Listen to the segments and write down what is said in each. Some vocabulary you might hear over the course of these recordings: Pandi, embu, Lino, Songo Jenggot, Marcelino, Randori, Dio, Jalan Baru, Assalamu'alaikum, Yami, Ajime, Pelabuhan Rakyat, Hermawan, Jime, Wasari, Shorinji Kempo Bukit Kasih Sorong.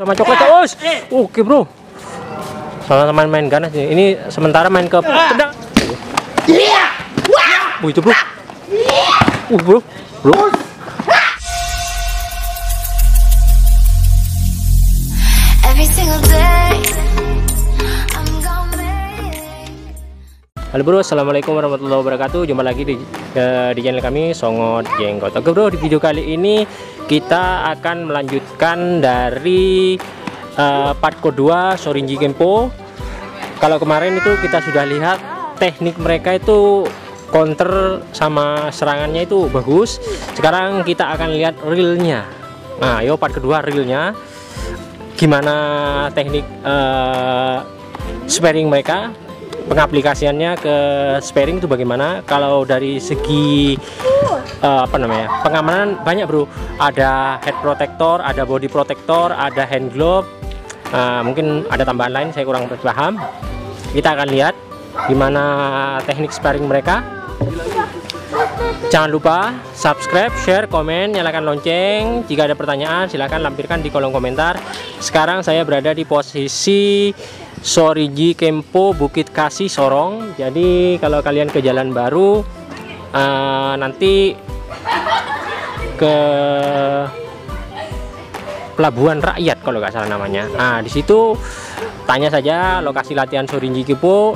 Sama coklat terus. Oke bro. Soalnya teman main ganas nih. Ini sementara main ke pedang. Wih itu bro. Bro. Bro. Halo bro, assalamualaikum warahmatullahi wabarakatuh. Jumpa lagi di channel kami Songo Jenggot. Oke bro, di video kali ini kita akan melanjutkan dari part kedua Shorinji Kempo. Kalau kemarin itu kita sudah lihat teknik mereka itu counter sama serangannya itu bagus. Sekarang kita akan lihat realnya. Nah, yo part kedua realnya. Gimana teknik sparing mereka? Pengaplikasiannya ke sparing itu bagaimana? Kalau dari segi pengamanan banyak bro, ada head protector, ada body protector, ada hand glove, mungkin ada tambahan lain saya kurang paham. Kita akan lihat gimana teknik sparing mereka. Jangan lupa subscribe, share, komen, nyalakan lonceng. Jika ada pertanyaan silahkan lampirkan di kolom komentar. Sekarang saya berada di posisi Shorinji Kempo Bukit Kasih Sorong. Jadi kalau kalian ke Jalan Baru nanti ke Pelabuhan Rakyat kalau nggak salah namanya. Nah di situ tanya saja lokasi latihan Shorinji Kempo,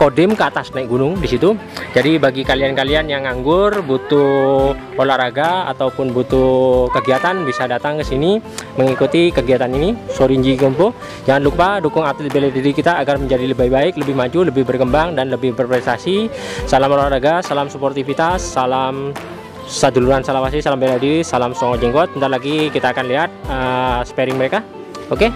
kodim ke atas naik gunung di situ. Jadi bagi kalian-kalian yang nganggur butuh olahraga ataupun butuh kegiatan bisa datang ke sini mengikuti kegiatan ini Shorinji Kempo. Jangan lupa dukung atlet bela diri kita agar menjadi lebih baik, lebih maju, lebih berkembang dan lebih berprestasi. Salam olahraga, salam sportivitas, salam saduluran salawasi, salam bela diri, salam Songo Jenggot. Bentar lagi kita akan lihat sparing mereka. Oke.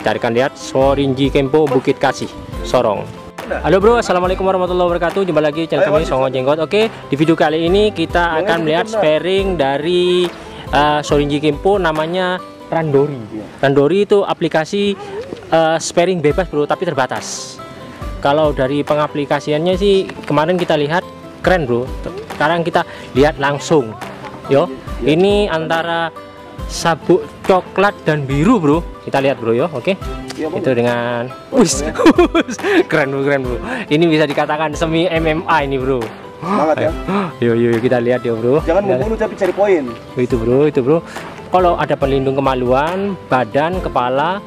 Kita akan lihat Shorinji Kempo Bukit Kasih Sorong. Halo bro, assalamualaikum warahmatullahi wabarakatuh. Jumpa lagi channel kami Songo Jenggot. Oke, di video kali ini kita akan melihat sparing dari Shorinji Kempo, namanya Randori. Randori itu aplikasi sparing bebas bro, tapi terbatas. Kalau dari pengaplikasiannya sih kemarin kita lihat keren bro. Sekarang kita lihat langsung. Yo, ini antara sabuk coklat dan biru bro. Kita lihat bro yo, oke. Ya, itu dengan keren bro. Ini bisa dikatakan semi MMA ini bro. Banget ya. Yuk kita lihat ya bro. Jangan membunuh tapi cari poin. Itu bro. Kalau ada pelindung kemaluan, badan, kepala,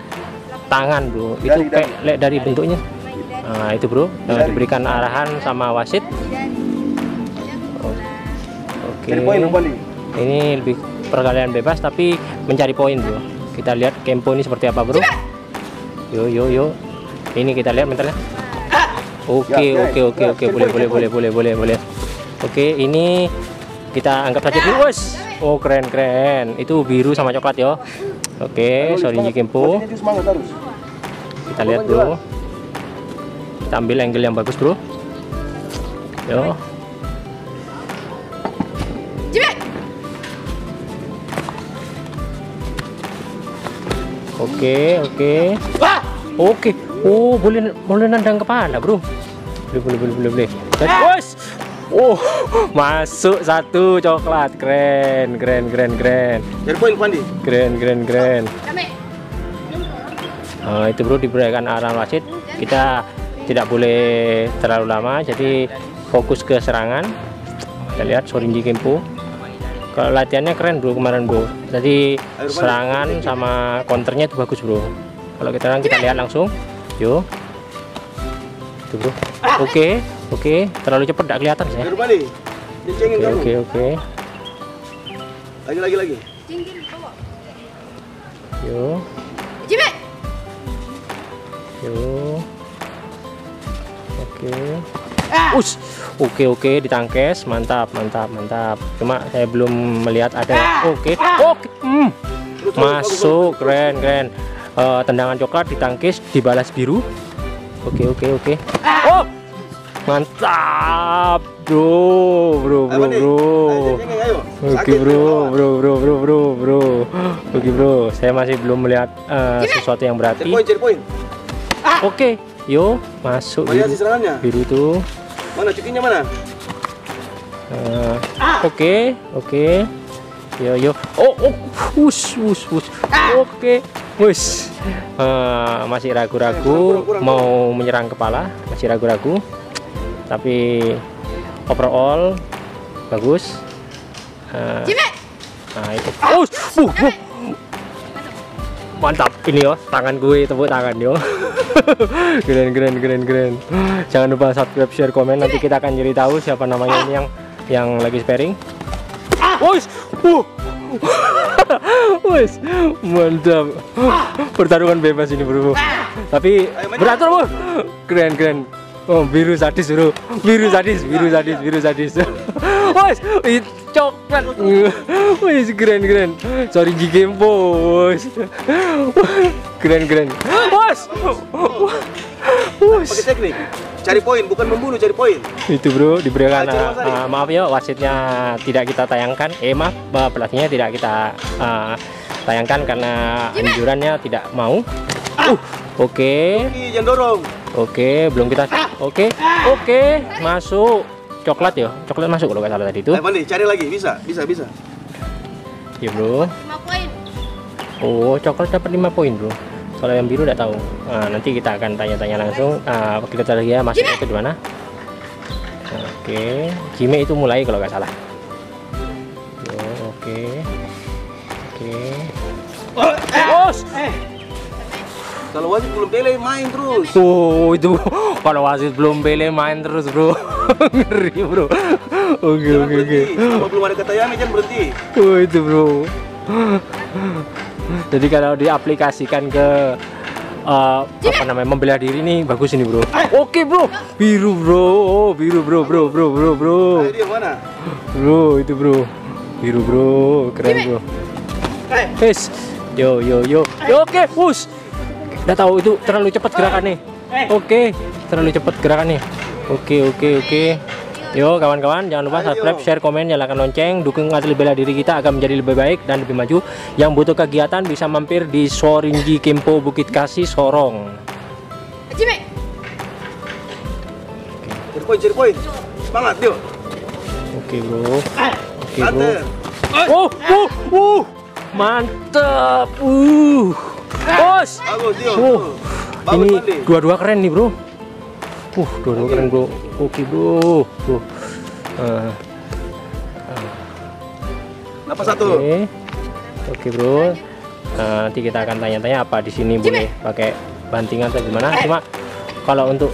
tangan bro. Itu pelek dari bentuknya. Nah, itu bro. Diberikan arahan sama wasit. Oke. Cari poin bro. Ini lebih pergalian bebas tapi mencari poin bro. Kita lihat Kempo ini seperti apa bro. Yo. Ini kita lihat bentar ya. Oke. Boleh. Oke, ini kita anggap saja dulu, guys. Oh, keren. Itu biru sama coklat yo. Oke, Shorinji Kempo. Kita lihat, bro. Kita ambil angle yang bagus, bro. Yo. Oke. Oh, boleh nendang kepala, bro. Boleh. Oh, masuk satu coklat. Keren. Jadi poin Pandi. Keren. Nah, itu bro diberikan arahan wasit. Kita tidak boleh terlalu lama, jadi fokus ke serangan. Kita lihat Shorinji Kempo. Kalau latihannya keren bro kemarin bro. Jadi serangan sama counternya itu bagus bro. Kalau kita lihat langsung. Yo. Itu bro. Oke. Terlalu cepat enggak kelihatan saya. Oke. Lagi. Yo. Oke. Oke, ditangkes, mantap. Cuma saya belum melihat ada. Oke. Masuk, keren. Tendangan coklat ditangkis, dibalas biru. Oke. Oh, mantap, bro. Oke, bro. Oke bro, saya masih belum melihat sesuatu yang berarti. Oke. Yo, masuk biru tuh. Mana cukinya mana? Oke. Yo. Oke. Wis, masih ragu-ragu mau menyerang kepala, masih ragu-ragu, tapi overall bagus. Nah itu, mantap ini yo, tangan gue tepuk tangan yo. Keren. Jangan lupa subscribe, share, komen. Nanti kita akan jadi tahu siapa namanya ini yang lagi sparing. Wis, wes, mantap. Pertarungan bebas ini, bro. Tapi beratur, bro. Keren. Oh, biru sadis, bro. Biru sadis. Wes, itu coklat. Wes, keren. Shorinji Kempo, wes. Keren. Wes. Teknik. Cari poin, bukan membunuh, cari poin. Itu, bro, diberikan. Maaf ya, wasitnya tidak kita tayangkan. Maaf, pelatihnya tidak kita tayangkan karena anjurannya tidak mau. Oke. Jangan dorong. Oke, belum kita. Oke. Masuk. Coklat ya. Coklat masuk kalau nggak salah tadi itu. Ayo, Pandi, cari lagi. Bisa. Ya, bro. 5 poin. Oh, coklat dapat 5 poin, bro. Kalau yang biru tidak tahu. Nah, nanti kita akan tanya-tanya langsung. Kita cari dia masuknya ke mana? Oke, Jime itu mulai kalau nggak salah. Oke. Kalau wasit belum pele main terus. Tuh itu. Kalau wasit belum pele main terus, bro. Ngeri, bro. Oke. Kalau belum ada kata yami jangan berhenti. Oh itu, bro. Jadi kalau diaplikasikan ke apa namanya membela diri nih bagus ini, bro. Oke, bro. Biru, bro. Biru, bro. Dia mana? Bro, itu, bro. Biru, bro. Keren, bro. Yes. Yo. Oke, push. Udah tahu itu terlalu cepat gerakannya. Oke, terlalu cepat gerakannya. Oke. Yo kawan-kawan, jangan lupa subscribe, share, komen, nyalakan lonceng, dukung atlet bela diri kita agar menjadi lebih baik dan lebih maju. Yang butuh kegiatan bisa mampir di Shorinji Kempo Bukit Kasih Sorong. Cirpoin, semangat yuk. Oke bro. Mantap. Bos. Ini dua-dua keren nih, bro. Dua-dua keren, bro. Oke, bro. Napa satu? Oke, bro. Nanti kita akan tanya-tanya apa di sini boleh pakai bantingan atau gimana? Cuma kalau untuk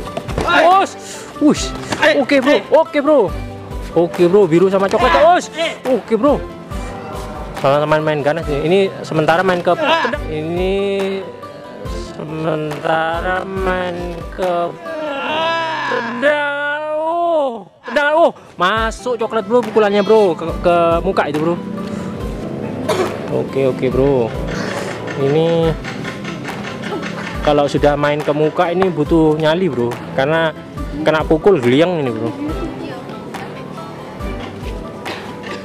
wush. Oke, bro. Biru sama coklat. Oke, bro. Kalau main-main ganas ini sementara main ke Tendang. Masuk coklat, bro, pukulannya, bro, ke muka itu, bro. Oke, bro. Ini kalau sudah main ke muka ini butuh nyali, bro, karena kena pukul geliang ini, bro.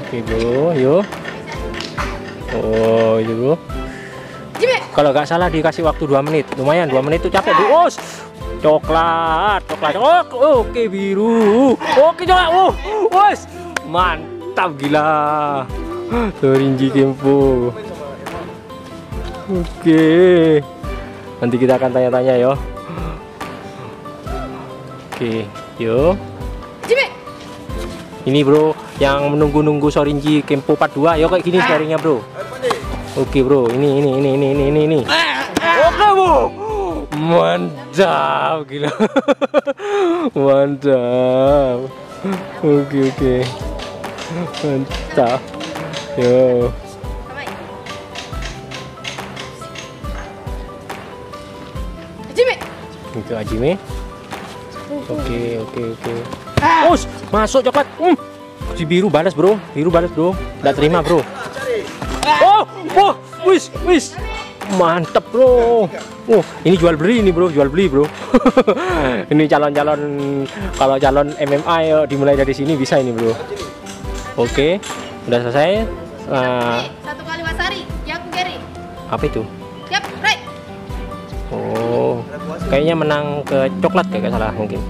Oke, bro, yuk. Oh, itu, bro. Kalau nggak salah dikasih waktu 2 menit. Lumayan 2 menit itu capek, bro. Coklat. Oke, biru. Oke, coklat. Mantap gila. Shorinji Kempo. Oke. Nanti kita akan tanya-tanya yo. Oke, yo. Ini, bro, yang menunggu-nunggu Shorinji Kempo part 2. Yo kayak gini sharingnya, bro. Oke, bro. Ini. Oke, bro. Mantap gila. Mantap. Oke. Mantap. Yo. Ajime. Oke. Masuk coklat. Si biru balas, bro. Enggak terima, bro. Wis. Mantap, bro. Ini jual beli, bro. Ini kalau calon MMA ya, dimulai dari sini bisa ini, bro. Oke, udah selesai. Satu kali wasari, yang kiri. Apa itu? Yap, right. Oh, kayaknya menang ke coklat kayak salah mungkin.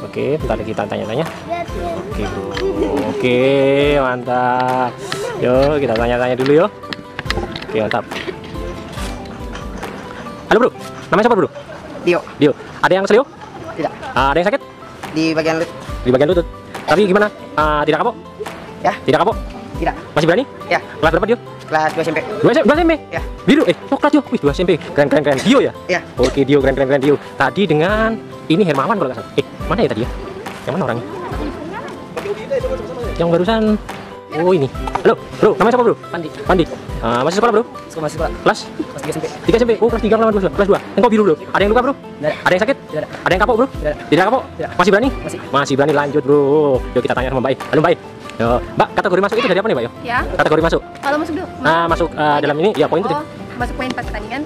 Oke, bentar lagi kita tanya-tanya. Oke, bro. Oke, mantap. Yo, kita tanya-tanya dulu yo. Oke, mantap. Halo bro, namanya siapa bro? Dio. Ada yang selio? Tidak. Ada yang sakit? Di bagian lutut. Di bagian lutut. Tapi gimana? Tidak kapok? Ya. Tidak kapok? Tidak. Masih berani? Ya. Kelas berapa Dio? Kelas 2 SMP. 2 SMP? Ya. Biru? Kelas Dio. Wih, 2 SMP. Keren. Dio ya? Ya. Oke Dio, keren Dio. Tadi dengan ini Hermawan kalau nggak salah. Mana ya tadi ya? Yang mana orangnya? Yang barusan. Oh ini. Halo bro, namanya siapa bro? Pandi. Masih sekolah bro? Masih sekolah. Kelas 3 SMP. 3 SMP. Oh kelas 3 sama kelas 2. Engkau biru bro. Ada yang luka bro? Tidak ada. Ada yang sakit? Tidak ada. Ada yang kapok bro? Tidak ada. Tidak kapok? Tidak. Masih berani? Masih berani, lanjut bro. Yuk kita tanya sama Mbak. Halo Mbak. Yo, Mbak, kategori masuk itu dari apa nih Mbak? Ya. Kategori masuk. Kalau masuk dulu. Masuk dalam ini ya poin itu. Masuk poin pas pertandingan.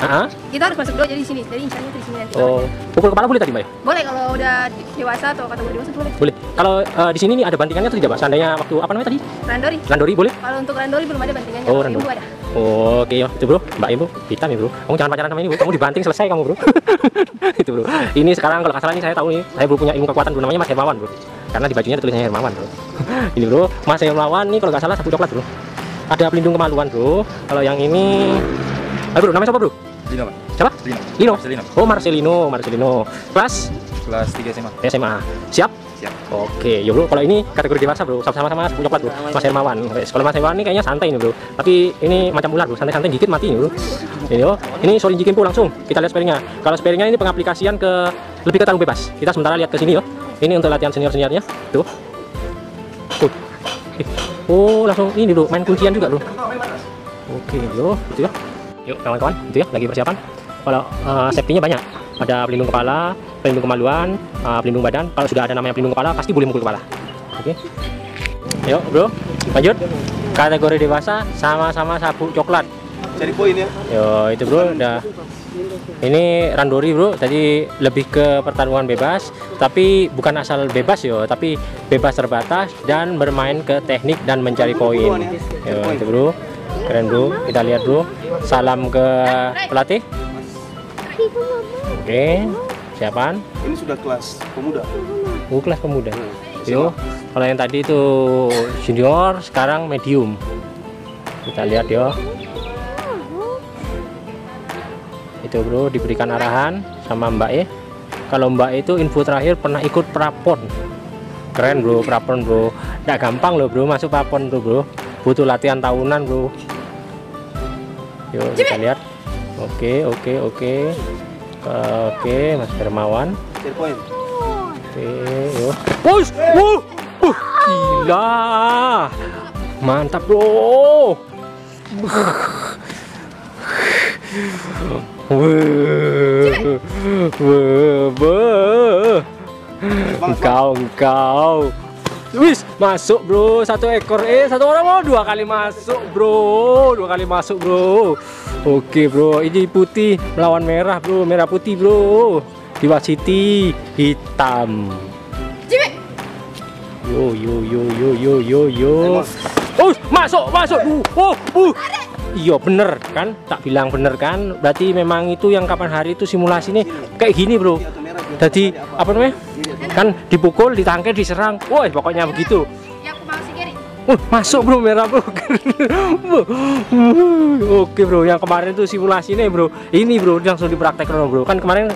Kita harus masuk dulu jadi di sini. Jadi incarnya di sini nanti. Oh. Pukul kepala boleh tadi Mbak? Boleh kalau udah dewasa atau kategori dewasa boleh. Boleh. Kalau di sini nih ada bantingannya atau tidak Mbak? Seandainya waktu apa namanya tadi? Randori boleh? Kalau untuk Randori belum ada bantingannya. Oh, Randori. Ada. Oke, itu bro. Mbak Ibu, hitam ya bro. Kamu jangan pacaran sama ini bro. Kamu dibanting selesai kamu bro. Itu bro. Ini sekarang kalau kasarannya saya tahu nih. Saya belum punya ilmu kekuatan bro. Namanya Mas Hermawan bro. Karena di bajunya ada tulisannya Hermawan bro. Ini bro, Mas Hermawan nih kalau nggak salah sapu coklat bro. Ada pelindung kemaluan bro. Kalau yang ini, bro, namanya siapa bro? Lino pak. Siapa? Lino. Marcelino. Oh Marcelino. Kelas 3 SMA. Siap? Siap. Oke, yo bro. Kalau ini kategori dewasa bro. Sama-sama sapu coklat bro. Mas Hermawan. Kalau Mas Hermawan ini kayaknya santai ini bro. Tapi ini macam ular bro. Santai-santai dikit mati ini bro. Ini bro. Ini Shorinji Kempo langsung. Kita lihat sparingnya. Kalau sparingnya ini pengaplikasian ke lebih ke tarung bebas. Kita sementara lihat ke sini yo. Ini untuk latihan senior-seniornya. Tuh. Oh, langsung ini bro. Main kuncian juga bro. Oke, yo. Gitu ya. Yuk kawan-kawan, gitu ya, lagi persiapan. Kalau safety-nya banyak. Ada pelindung kepala, pelindung kemaluan, pelindung badan. Kalau sudah ada namanya pelindung kepala, pasti boleh mukul kepala. Oke. Yuk bro, lanjut. Kategori dewasa sama-sama sapu coklat. Cari poin ya. Yo, itu bro, udah. Ini Randori bro, tadi lebih ke pertarungan bebas, tapi bukan asal bebas yo, tapi bebas terbatas dan bermain ke teknik dan mencari poin. Yo, itu bro. Keren bro, kita lihat bro. Salam ke pelatih. Oke, siapaan? Ini sudah kelas pemuda. Oh, kelas pemuda. Yo, kalau yang tadi itu junior, sekarang medium. Kita lihat yo. Itu bro, diberikan arahan sama Mbak E. Kalau Mbak E itu info terakhir pernah ikut prapon. Keren bro, prapon bro. Nggak gampang loh bro, masuk prapon tuh bro. Butuh latihan tahunan bro. Yuk kita lihat. Oke, Mas Hermawan. Oke, yuk. Push, gila, mantap bro. Engkau. Wis, masuk bro, satu ekor satu orang mau dua kali masuk bro, Oke bro, ini putih melawan merah bro, merah putih bro, diwasiti hitam. Yo. Masuk. Iya bener kan, tak bilang bener kan, berarti memang itu yang kapan hari itu simulasi nih kayak gini bro. Jadi apa namanya? Kan dipukul, ditangkep, diserang. Woi, pokoknya begitu. Masuk bro, merah bro. Oke bro, yang kemarin tuh simulasi nih bro. Ini bro langsung dipraktekkan bro. Kan kemarin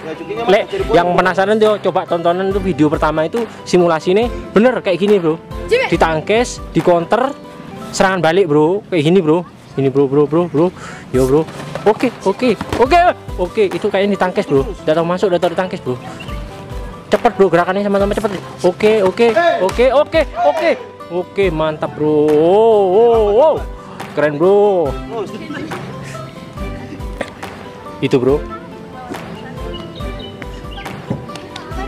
yang penasaran tuh coba tontonan tuh video pertama itu simulasi nih bener kayak gini bro. Ditangkes, di counter, serangan balik bro, kayak gini bro. Ini bro. Yo bro. Oke, itu kayaknya ditangkes bro. Datang masuk, datang ditangkes bro. Cepat bro, gerakannya sama-sama cepat. Oke, mantap bro. Keren bro. Itu bro.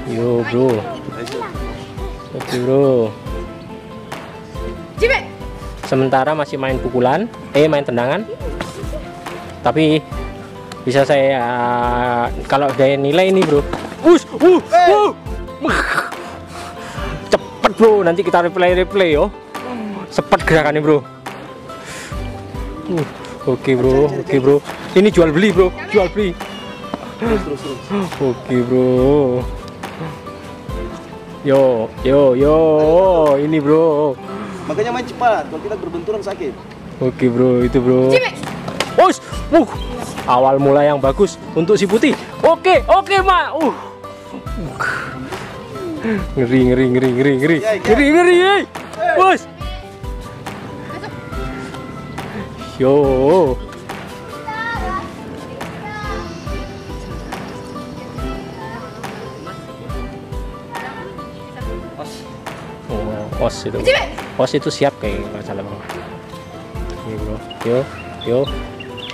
Yo bro. Oke bro. Sementara masih main pukulan, main tendangan. Tapi bisa saya kalau saya nilai ini bro. Cepet bro, nanti kita replay yo. Sepet gerakannya bro. Oke bro. Ini jual beli bro, Terus. Oke bro. Yo. Ini bro. Makanya main cepat, kalau kita berbenturan sakit. Oke bro, itu bro. Awal mula yang bagus untuk si putih. Oke, oke, Ma. Ngeri. Bos. Yo. Os itu. Os itu siap kayak enggak salah, Bang. Ini, Bro. Yo, yo.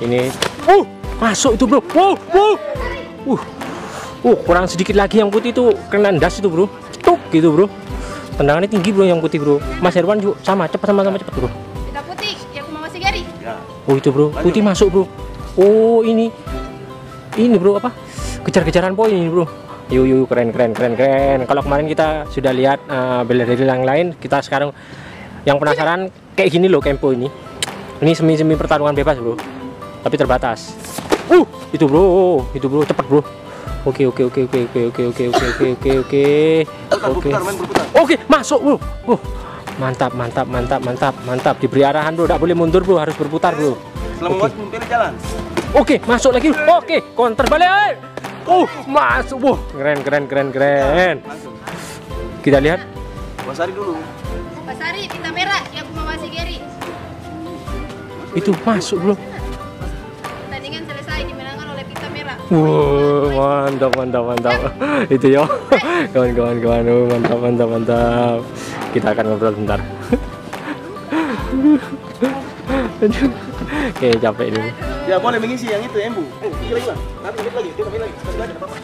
Ini. Masuk itu, Bro. Kurang sedikit lagi yang putih itu kena das itu, Bro. Tuk gitu, Bro. Tendangannya tinggi, Bro, yang putih, Bro. Mas Herman juga sama, cepat sama-sama cepat, Bro. Kita putih, yang aku mau masih gari. Ya. Oh, itu, Bro. Putih masuk, Bro. Oh, ini. Ini, Bro, apa? Kejar-kejaran poin ini, Bro. Yo, keren. Kalau kemarin kita sudah lihat bela diri yang lain, kita sekarang yang penasaran kayak gini loh Kempo ini. Ini semi-semi pertarungan bebas, Bro. Tapi terbatas. Itu, Bro. Itu, Bro, cepat, Bro. Oke, masuk, Bro. Mantap. Diberi arahan, Bro. Enggak boleh mundur, Bro. Harus berputar, Bro. Selamat pilih jalan. Oke, masuk lagi. Oke, konter balik. Masuk, Bu. Keren. Kita lihat. Basari dulu. Basari tinta merah yang Mama Sigeri. Itu masuk, Bro. Pertandingan selesai dimenangkan oleh tinta merah. Wow, mantap. Itu ya. Kawan-kawan. Mantap. Kita akan ngobrol bentar. Oke, capek ini. Ya boleh mengisi yang itu embu. Nanti lagi. Apa-apa.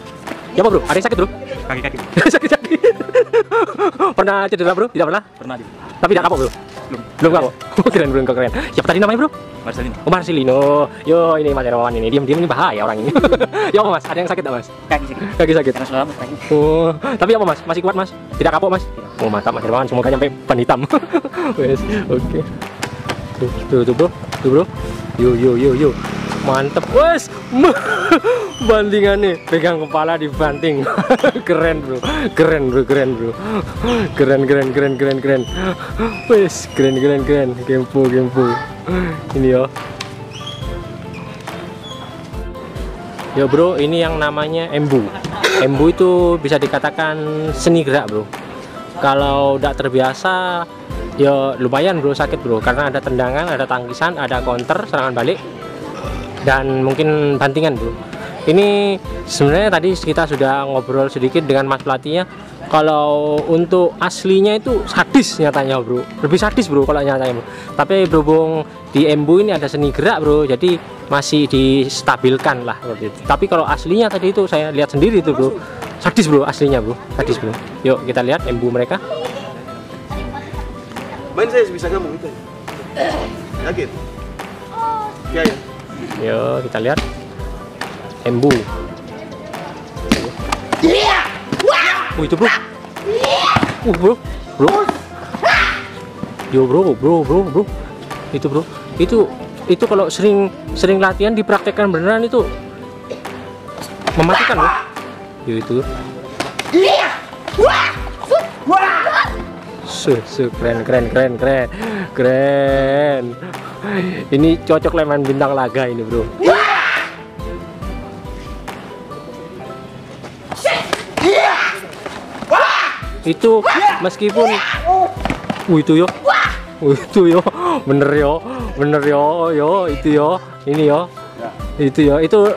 Ya Bro, ada yang sakit, Bro? Kaki-kaki. Sakit-kaki. Pernah cedera, Bro? Tidak pernah? Pernah, Bro. Tapi tidak kapok, Bro? Belum kapok. Keren. Siapa tadi namanya, Bro? Marcelino. Oh, Marcelino. Yo, ini Mas Hermawan ini. Diam-diam ini bahaya orang ini. Ya apa, Mas? Ada yang sakit enggak, Mas? Kaki sakit. Oh, tapi apa, Mas? Masih kuat, Mas? Tidak kapok, Mas? Oh, mantap Mas Hermawan. Semoga nyampe ban hitam. Wes, oke. Tuh, Bro. Yo. Mantep, wes. Bantingannya pegang kepala dibanting. Keren, Bro. Wes, keren. Kempo. Ini yo. Yo, Bro, ini yang namanya embu. Embu itu bisa dikatakan seni gerak, Bro. Kalau tidak terbiasa ya lumayan, Bro, sakit, Bro, karena ada tendangan, ada tangkisan, ada counter, serangan balik, dan mungkin bantingan, Bro. Ini sebenarnya tadi kita sudah ngobrol sedikit dengan Mas pelatihnya. Kalau untuk aslinya itu sadis nyatanya, Bro, lebih sadis, Bro, kalau nyatanya, Bro. Tapi berhubung di embu ini ada seni gerak, Bro, jadi masih distabilkan lah. Tapi kalau aslinya tadi itu saya lihat sendiri itu, Bro, sadis, Bro, aslinya, Bro, sadis, Bro. Yuk kita lihat embu mereka. Main saya bisa kamu itu. Yakin? Ya. Yo, kita lihat. Embu. Iya. Itu, Bro. Bro. Yo, Bro. Itu, Bro. Itu kalau sering latihan dipraktekkan beneran itu mematikan, Bro. Yo, itu. Iya. Keren. Ini cocok leman bintang laga ini, Bro. Itu meskipun itu yo bener yo itu yo ini yo itu yo. Itu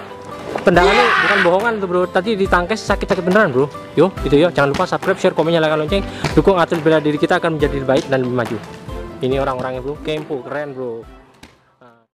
tendangannya bukan bohongan tuh, Bro. Tadi ditangkis sakit-sakit beneran, Bro. Yo, gitu ya. Jangan lupa subscribe, share, komen, nyalakan lonceng. Dukung atlet bela diri kita akan menjadi lebih baik dan lebih maju. Ini orang-orangnya, Bro. Kempo, keren, Bro.